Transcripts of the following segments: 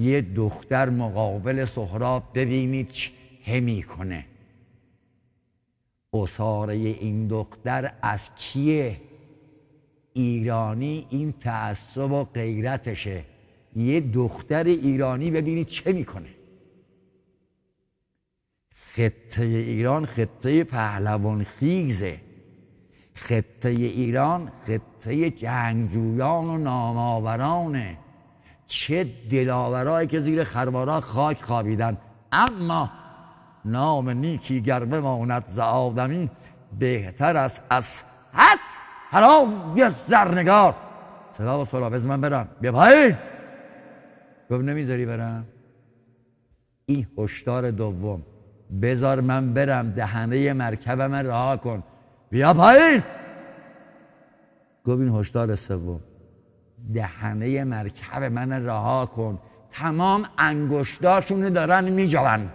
یه دختر مقابل سهراب ببینید چه میکنه. عصاره این دختر از کیه؟ ایرانی. این تعصب و غیرتشه. یه دختر ایرانی ببینید چه میکنه. خطه ایران خطه پهلوان خیزه. خطه ایران خطه جنگجویان و ناماورانه. چه دلاورایی که زیر خروارا خاک خوابیدن. اما نام نیکی گر بماند ز آدمی، بهتر است از حد حرام یه زرنگار. صدا و سلا بز من برم، بیا پایین. گفت نمیذاری برم. این هشدار دوم، بذار من برم، دهنه مرکب من رها کن، بیا پایین. گفت این هشدار سوم، دهنه مرکب من رها کن، تمام انگشتاشونو دارن میجوان،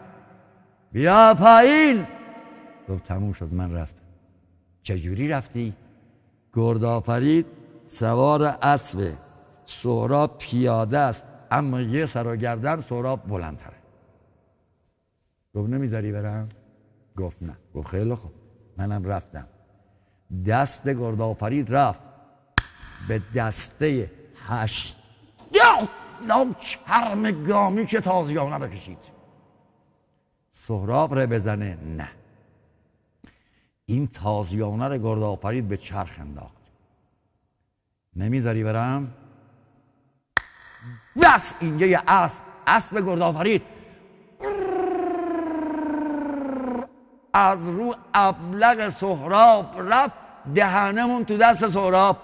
بیا پایین. گفت تموم شد، من رفتم. چجوری رفتی؟ گردآفرید سوار اسبه، سهراب پیاده است، اما یه سر و گردن سهراب بلندتره. گفت نمیذاری برم؟ گفت نه. گفت خیلی خوب، منم رفتم. دست گردآفرید رفت به دسته 80 نام چرم گامی که تازیانه بکشید. سهراب رو بزنه؟ نه. این تازیانه رو گردآفرید به چرخ انداخت. نمیذاری برم؟ بس. اینجا یه اسب گردآفرید از رو ابلق سهراب رفت، دهنمون تو دست سهراب.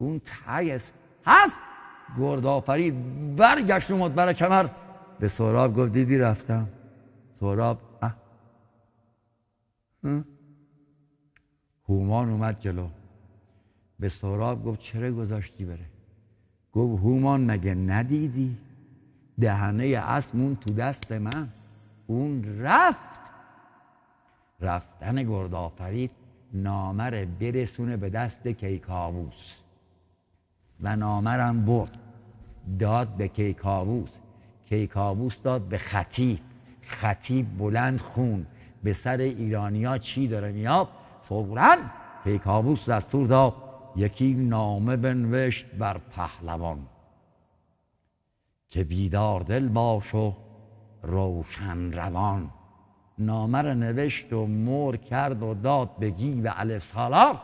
اون تایس هست گردآفرید برگشت اومد برای کمر به سهراب، گفت دیدی رفتم. سهراب هومان اومد جلو، به سهراب گفت چرا گذاشتی بره؟ گفت هومان مگه ندیدی؟ دهنه اسمون تو دست من، اون رفت. رفتن گردآفرید نامر برسونه به دست کیکاووس و نامرم برد داد به کیکاووس. کیکاووس داد به خطیب، خطیب بلند خون به سر ایرانیا چی داره میاد. فوراً کیکاووس دستور داد یکی نامه بنوشت بر پهلوان که بیدار دل باش و روشن روان. نامه رو نوشت و مر کرد و داد به گیو و الف سالار،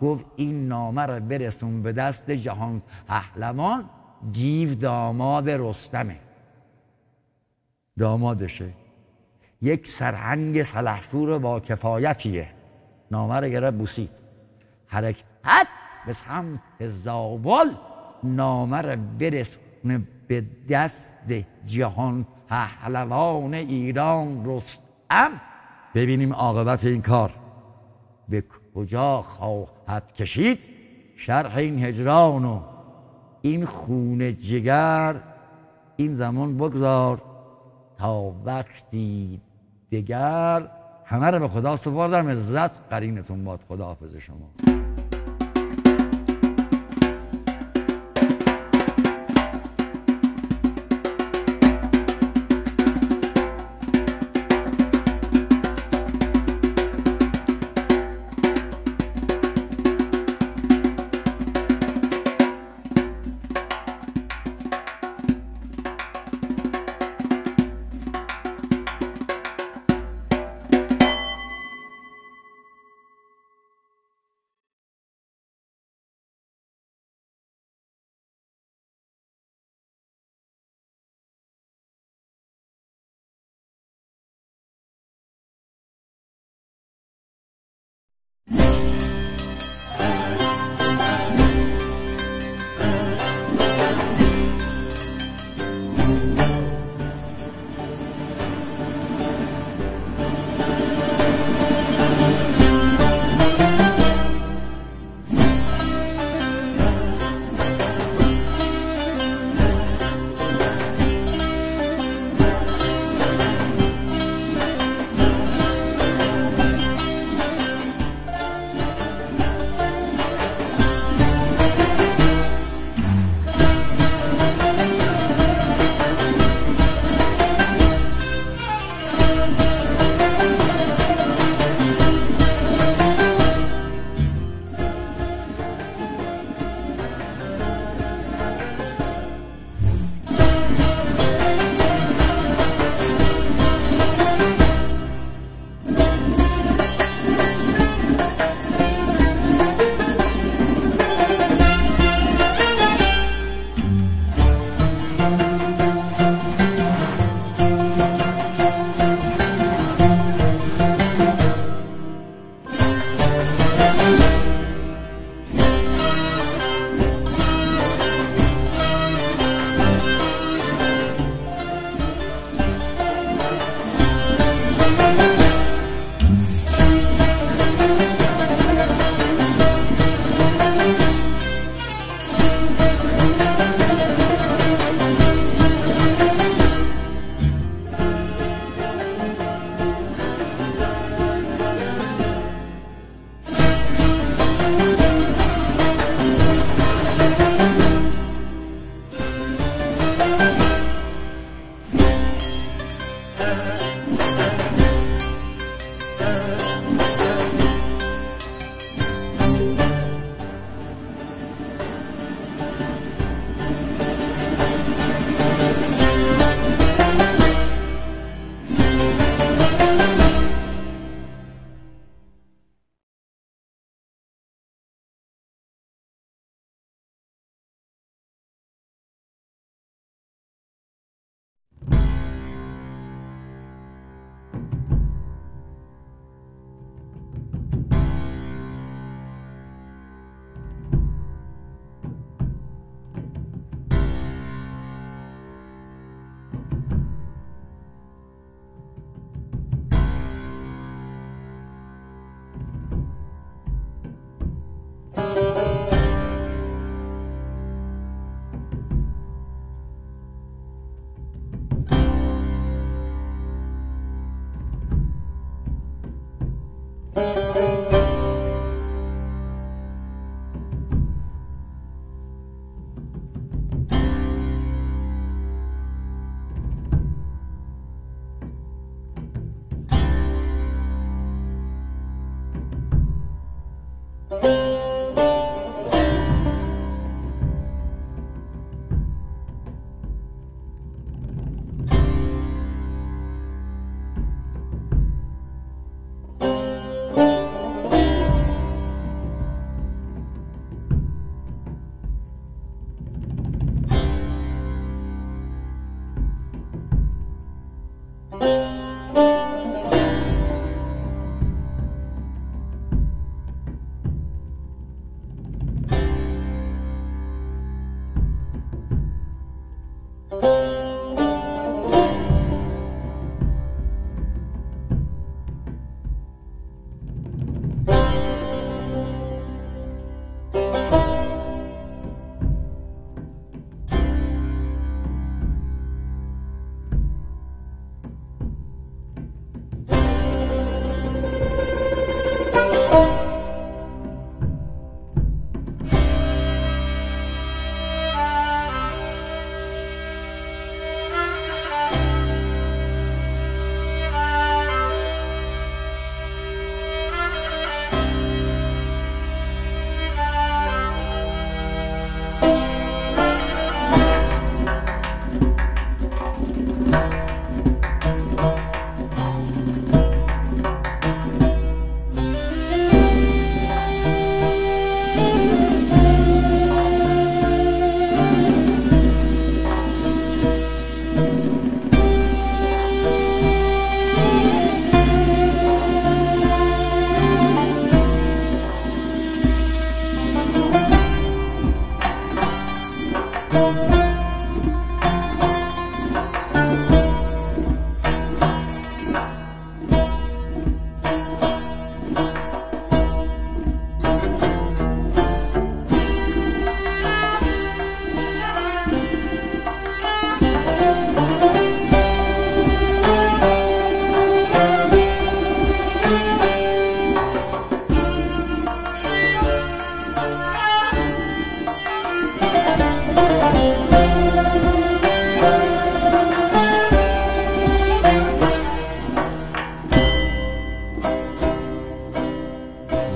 گفت این نامه رو برسون به دست جهان پهلوان. گیو داماد رستمه، دامادشه، یک سرهنگ سلحشور با کفایتیه. نامه رو گره بوسید، حرکت به سمت زابل، نامه رو برسون به دست جهان پهلوان ایران رستم. ببینیم عاقبت این کار به کجا خواهد کشید. شرح این هجران و این خون جگر این زمان بگذار تا وقتی دیگر. همه رو به خدا سپردم، عزت قرینتون باد. خداحافظ شما.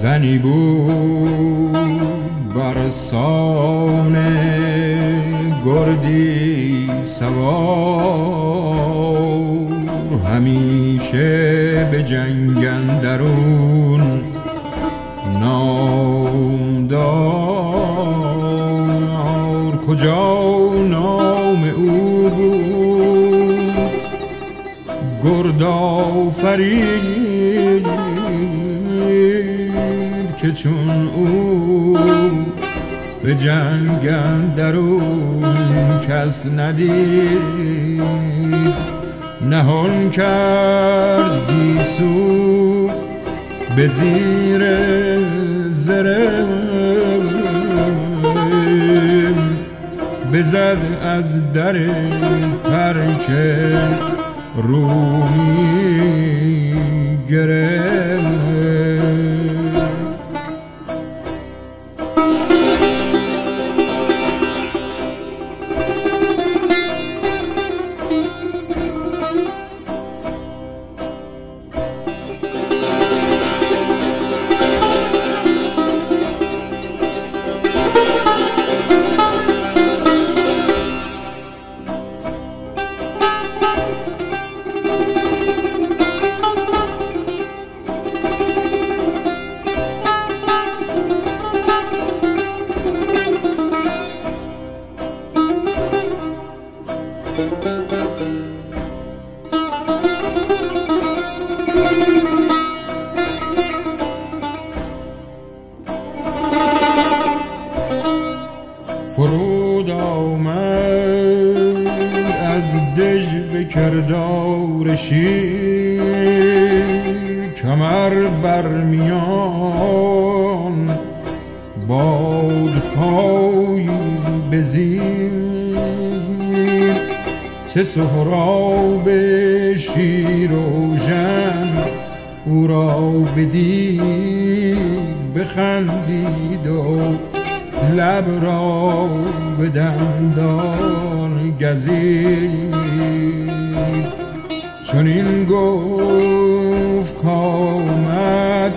زنی بود برسان گردی سوار، همیشه به جنگ اندرون نامدار. کجا نام او بود گردآفرین که چون او به جنگ اندرون کس ندید، نهان کرد گیسو به زیر زره، بزد از در ترک رومی گره. فرود آمد از دژ به کردار شیر، کمر برمیان بادپای به زیر، چه سهراب شیر و ژن او را بدید، بخندید و لب را به دندان گزید. چنین گفت کآمد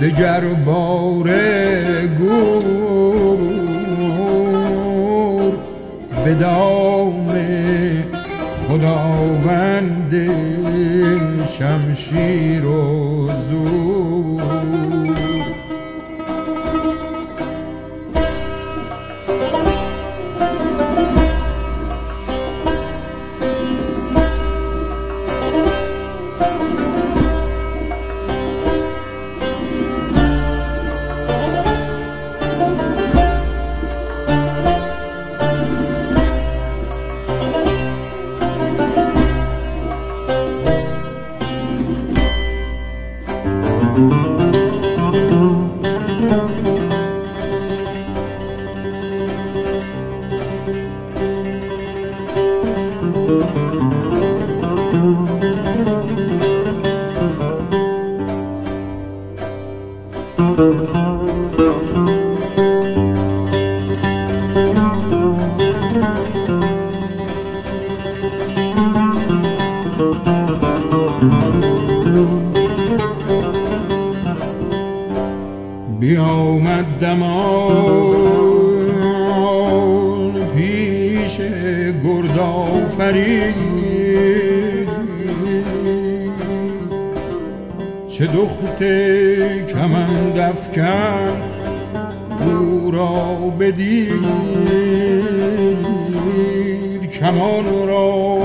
دگر باره گور، به دام خداوند شمشیر و زور. بیامد دمان پیش گردآفرین، چه دخت کمند افکن او را بدید، کمان را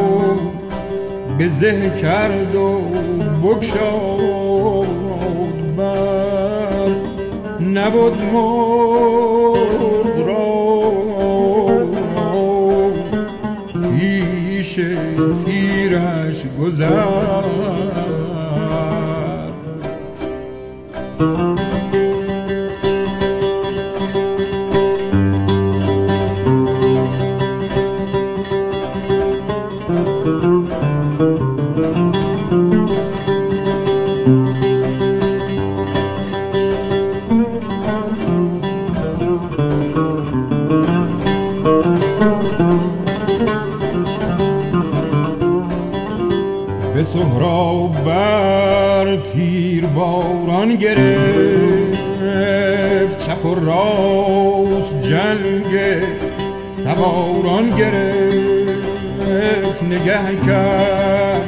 به زه کرد و بگشاد بر، نبود مرد را پیش تیرش گذر. به سهراب بر تیر باران گرفت، چپ و راست جنگ سواران گرفت. نگه کرد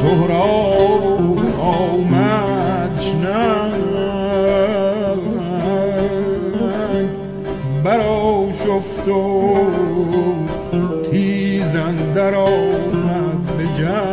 سهراب و آمد شنگ، برآشفت و تیز اندر آمد به جنگ.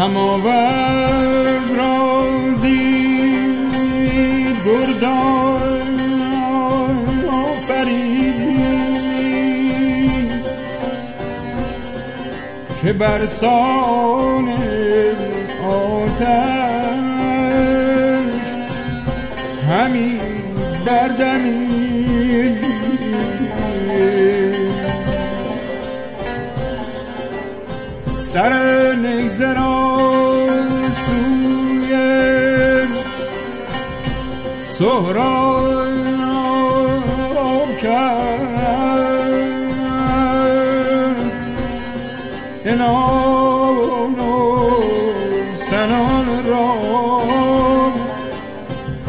هم آورد را دید گردان آفرین، که برسان آتش همین دردمین. سر نیزه سوی سهراب کرد، انان و سنان را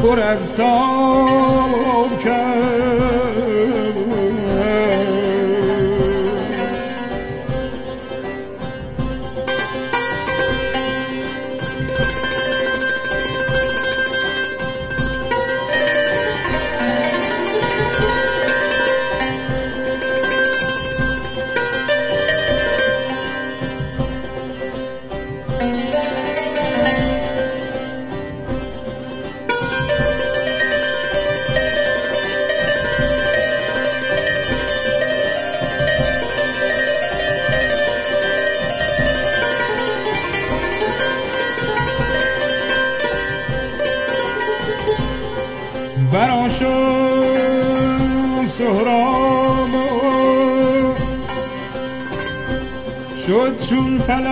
پر از تاب کرد. برآشفت سهراب شد چون پلنگ،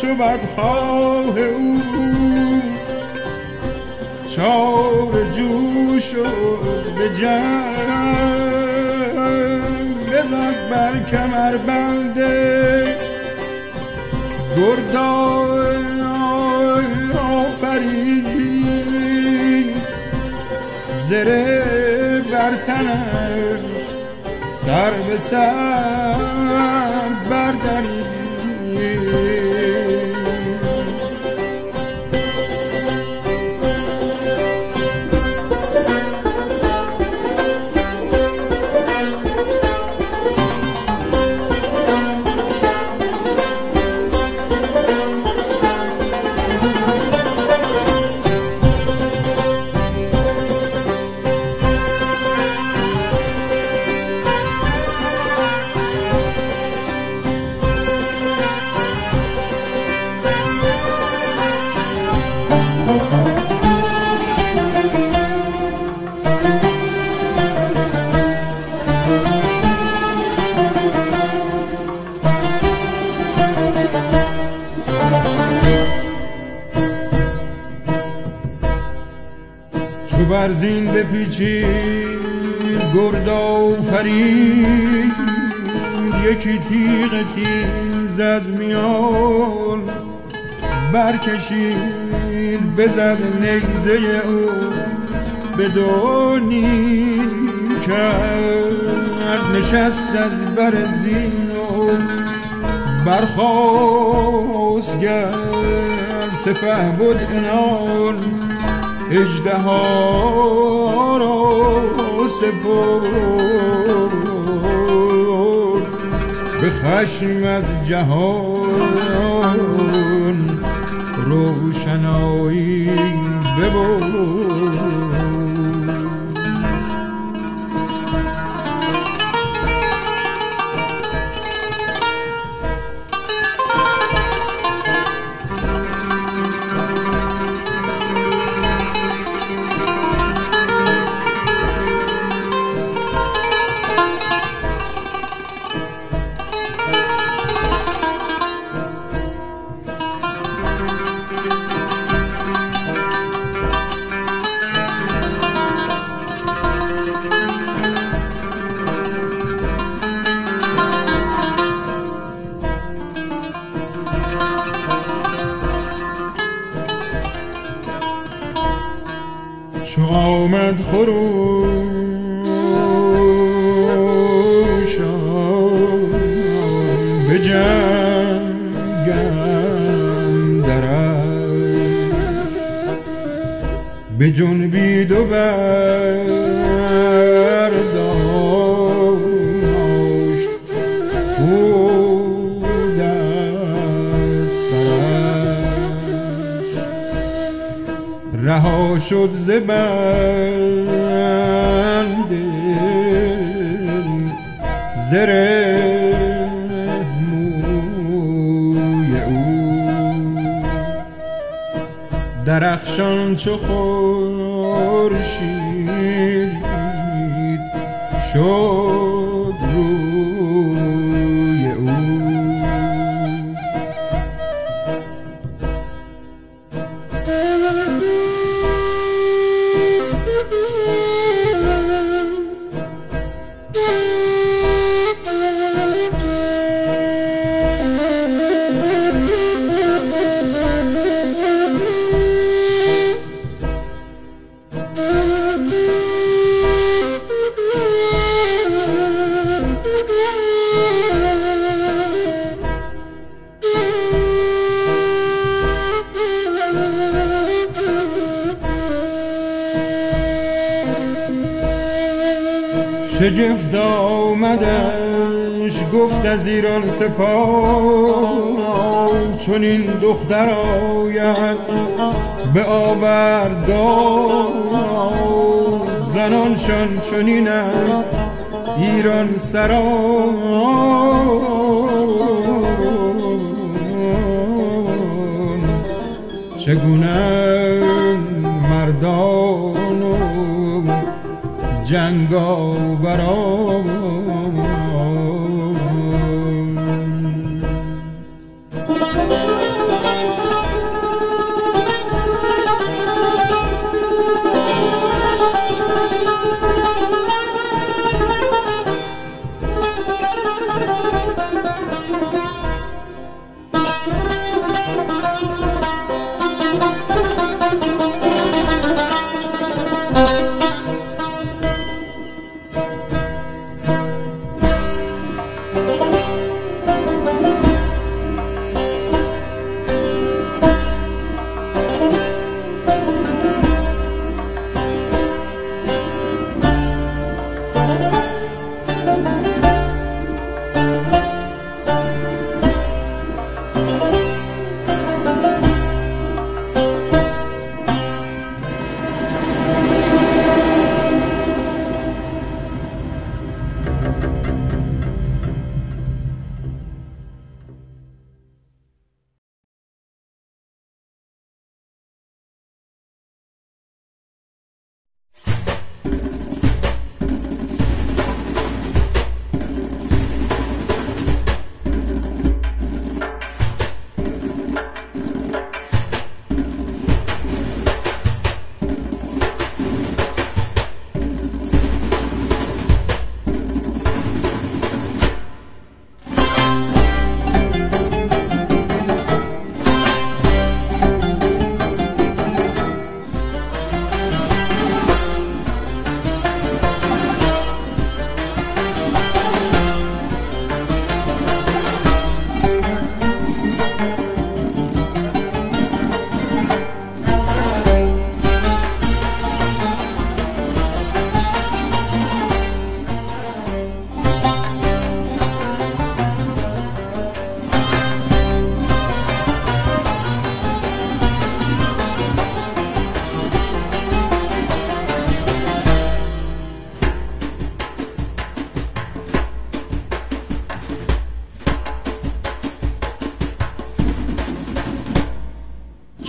چو بدخواه او چاره جو شد به جنگ. بزد بر کمربند گردان آفرین، زره بر تنش سر به سر بردرید. برزین بپیچید گردا و فرید، یکی تیغ تیز از میان برکشید بزد نیزه او به دونین کرد، نشست از بر زین و برخاست گرد، سپه بود انان اژدها را سپرد، به خشم از جهان روشنایی ببرد. چو آمد خروشان به جنگم درفت، به جنبید و برداشت خود از سرش، رها شد ز بند زره موی او، درخشان چو خورشید شد روی او. شگفت آمدش گفت از ایران سپاه، چون این دختر آید به آوردگاه، زنانشان چنین ایران سران، چگونه مردان و جنگاوران.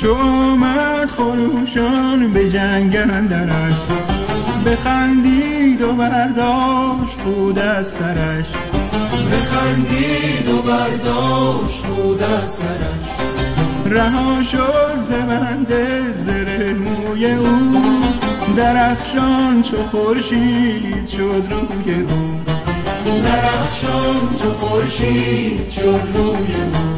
چو آمد خروشان به جنگ اندرش، بخندید و برداشت خود از سرش، بخندید و برداشت خود از سرش. رها شد ز بنده زره موی او، درخشان چو خورشید شد روی او، درخشان چو خورشید شد روی او.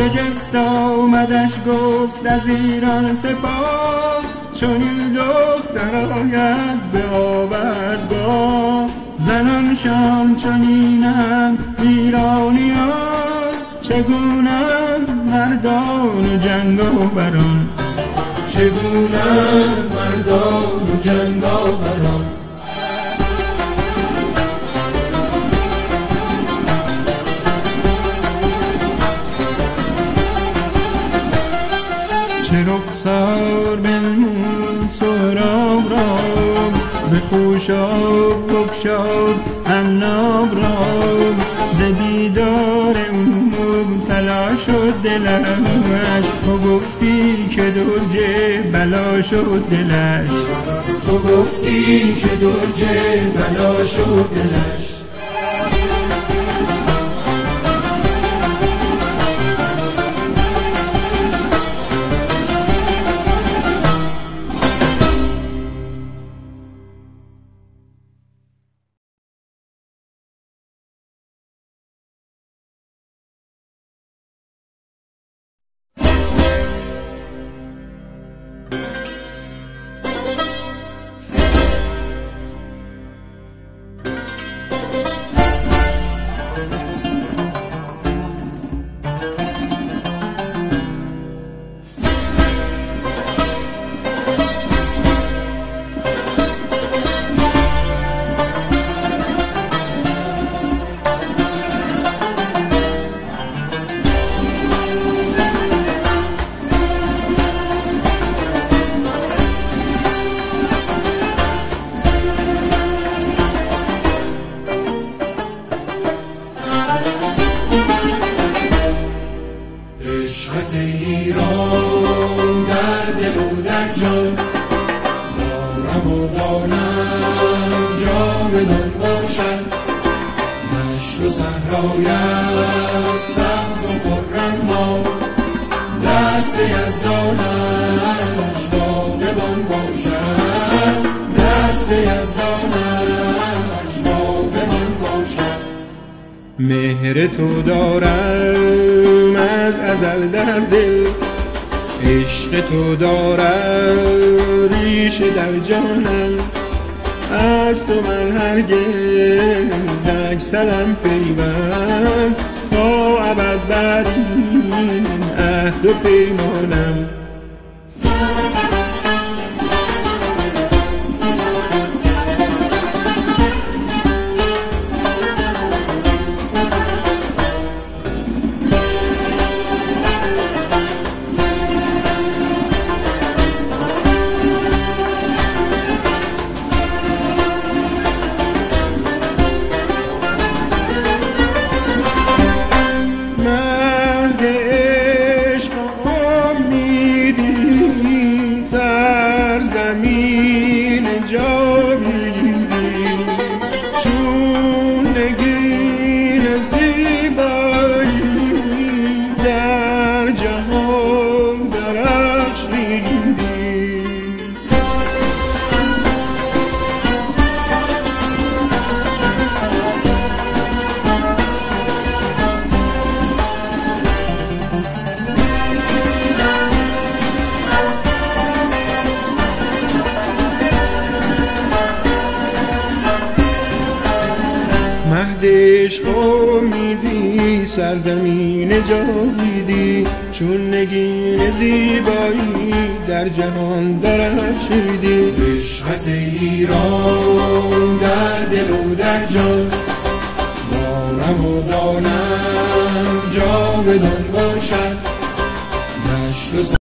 شگفت آمدش گفت از ایران سپاه، چنین دختر آید به آوردگاه. زنانشان چنینند ایرانیان، چگونند مردان جنگاوران، چگونند مردان جنگاوران. چه رخسار بنمود سهراب را، ز خوشاب بگشاد عناب را. ز دیدار او مبتلا شد دلش، تو گفتی که درج بلا شد دلش، تو گفتی که درج بلا شد دلش. مهر تو دارم از ازل در دل، عشق تو دارم ریشه در جانم. از تو من هرگز نگسلم پیوند، تا ابد بر این عهد و پیمانم. عشق امیدی سرزمین جاویدی، چون نگین زیبایی در جهان درخشیدی. عشقت ایران در دل و در جان، دارم و دانم جاودان باشد.